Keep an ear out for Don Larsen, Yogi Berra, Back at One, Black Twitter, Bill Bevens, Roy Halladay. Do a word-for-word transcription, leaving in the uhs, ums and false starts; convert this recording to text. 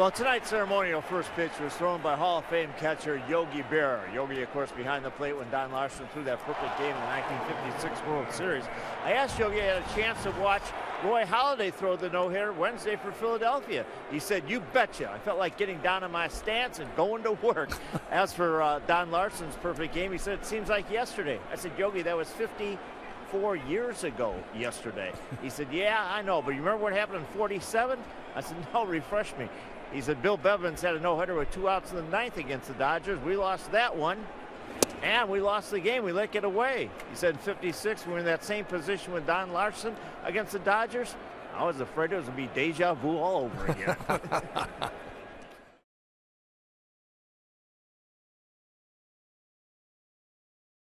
Well, tonight's ceremonial first pitch was thrown by Hall of Fame catcher Yogi Berra. Yogi, of course, behind the plate when Don Larsen threw that perfect game in the nineteen fifty-six World Series. I asked Yogi, I had a chance to watch Roy Halladay throw the no-hitter Wednesday for Philadelphia. He said, "You betcha. I felt like getting down in my stance and going to work." As for uh, Don Larsen's perfect game, he said, "It seems like yesterday." I said, "Yogi, that was fifty-four years ago yesterday." He said, "Yeah, I know, but you remember what happened in forty-seven? I said, "No, refresh me." He said, "Bill Bevens had a no-hitter with two outs in the ninth against the Dodgers. We lost that one, and we lost the game. We let it away." He said, "In fifty-six, we were in that same position with Don Larsen against the Dodgers. I was afraid it was going to be deja vu all over again."